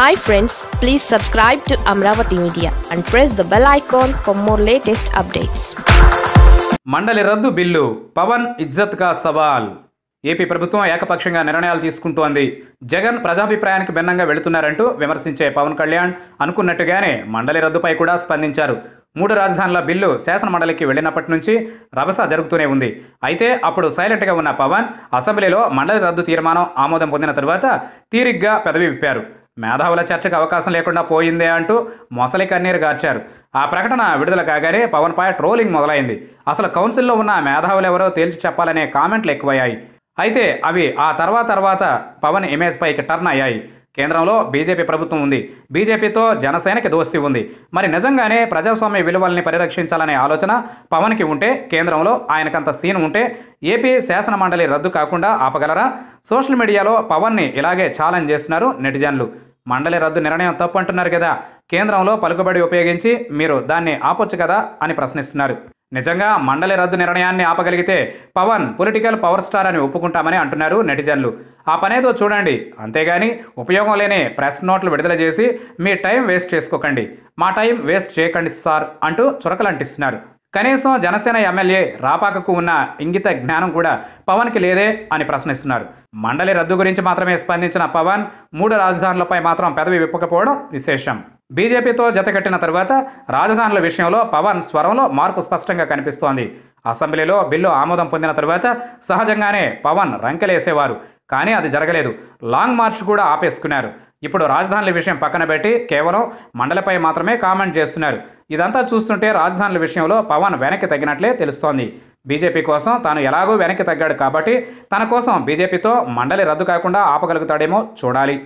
Hi friends, please subscribe to Amaravathi Media and press the bell icon for more latest updates. Mandali Raddu Billu, Pawan Izzatga Saval. AP Prabhutvam Ekapakshanga Nirnayalu Teesukuntundi. Jagan Prajaabhiprayaniki Bhinnanga Veltunarantu Vimarsinche Pawan Kalyan Anukunnatugane Mandali Raddupai Kuda Spandincharu. Moodu Rajdhanila Billu Shasana Mandaliki Vellinapati Nunchi Rabasa Jarugutune Undi. Aithe Appudu Silent ga unna Pawan Assemblelo Mandali Raddu Teermanam Amodam Pondina Tarvata Teerigga Pedavi Vipparu. మేధావుల చర్చకు అవకాశం లేకుండా పోయిందే అంటూ మొసలి కన్నీరు గార్చారు. ఆ ప్రకటన విడుదల కాగానే పవన్ పై ట్రోలింగ్ మొదలైంది. అసలు కౌన్సిల్లో ఉన్న మేధావులు ఎవరో తేల్చి చెప్పాలనే కామెంట్లు ఎక్కువయ్యాయి. అయితే అవి ఆ తర్వాత పవన్ ఇమేజ్ పైకి టర్న్ అయ్యాయి. కేంద్రంలో బీజేపీ ప్రభుత్వం ఉంది. బీజేపీతో జనసేనకి దోస్తీ ఉంది. మరి నిజంగానే ప్రజాస్వామ్య విలువల్ని పరిరక్షించాలనే ఆలోచన పవన్కి ఉంటే, కేంద్రంలో ఆయనకంత సీన్ ఉంటే ఏపీ శాసన మండలి రద్దు కాకుండా ఆపగలరా? సోషల్ మీడియాలో పవన్ని ఇలాగే ఛాలెంజ్ చేస్తున్నారు నెటిజన్లు. మండలి రద్దు నిర్ణయం తప్పు అంటున్నారు కదా, కేంద్రంలో పలుకుబడి ఉపయోగించి మీరు దాన్ని ఆపొచ్చు కదా అని ప్రశ్నిస్తున్నారు. నిజంగా మండలి రద్దు నిర్ణయాన్ని ఆపగలిగితే పవన్ పొలిటికల్ పవర్ స్టార్ అని ఒప్పుకుంటామని అంటున్నారు నెటిజన్లు. ఆ పనేదో చూడండి, అంతేగాని ఉపయోగం లేని ప్రెస్ నోట్లు విడుదల చేసి మీ టైం వేస్ట్ చేసుకోకండి, మా టైం వేస్ట్ చేయకండి సార్ అంటూ చురకలంటిస్తున్నారు. కనీసం జనసేన ఎమ్మెల్యే రాపాకకు ఉన్న ఇంగిత జ్ఞానం కూడా పవన్కి లేదే అని ప్రశ్నిస్తున్నారు. మండలి రద్దు గురించి మాత్రమే స్పందించిన పవన్ మూడు రాజధానులపై మాత్రం పెదవి విప్పకపోవడం విశేషం. బీజేపీతో జతకట్టిన తర్వాత రాజధానుల విషయంలో పవన్ స్వరంలో మార్పు స్పష్టంగా కనిపిస్తోంది. అసెంబ్లీలో బిల్లు ఆమోదం పొందిన తర్వాత సహజంగానే పవన్ రంకెలేసేవారు, కానీ అది జరగలేదు. లాంగ్ మార్చ్ కూడా ఆపేసుకున్నారు. ఇప్పుడు రాజధానుల విషయం పక్కన పెట్టి కేవలం మండలిపై మాత్రమే కామెంట్ చేస్తున్నారు. ఇదంతా చూస్తుంటే రాజధానుల విషయంలో పవన్ వెనక్కి తగ్గినట్లే తెలుస్తోంది. బీజేపీ కోసం తాను ఎలాగూ వెనక్కి తగ్గాడు కాబట్టి తన కోసం బీజేపీతో మండలి రద్దు కాకుండా ఆపగలుగుతాడేమో చూడాలి.